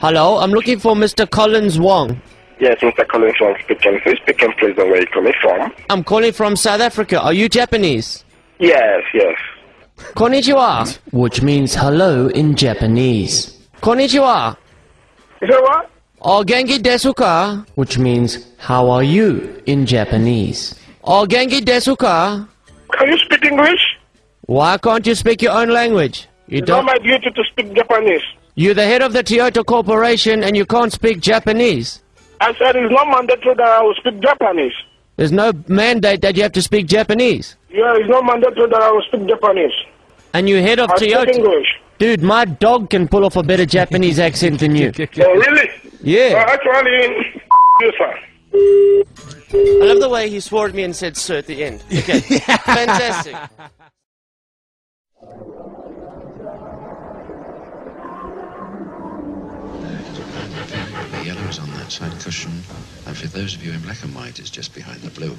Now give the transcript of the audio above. Hello, I'm looking for Mr. Collins Wong. Yes, Mr. Collins Wong speaking. So speaking, please, and where are you calling from? I'm calling from South Africa. Are you Japanese? Yes, yes. Konnichiwa. Which means hello in Japanese. Konnichiwa. Is that what? O genki desu ka? Which means, how are you in Japanese? O genki desu ka? Can you speak English? Why can't you speak your own language? It's not my duty to speak Japanese. You're the head of the Toyota Corporation and you can't speak Japanese. I said it's not mandatory that I will speak Japanese. There's no mandate that you have to speak Japanese. Yeah, it's not mandatory that I will speak Japanese. And you're head of Toyota. I speak English. Dude, my dog can pull off a better Japanese accent than you. Oh, really? Yeah. Actually, you, sir. I love the way he swore at me and said, sir, at the end. Okay. Fantastic. The yellow's on that side cushion, and for those of you in black and white, it's just behind the blue.